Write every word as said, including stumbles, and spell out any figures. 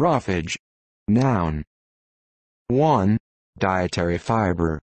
Roughage. Noun. one. Dietary fiber.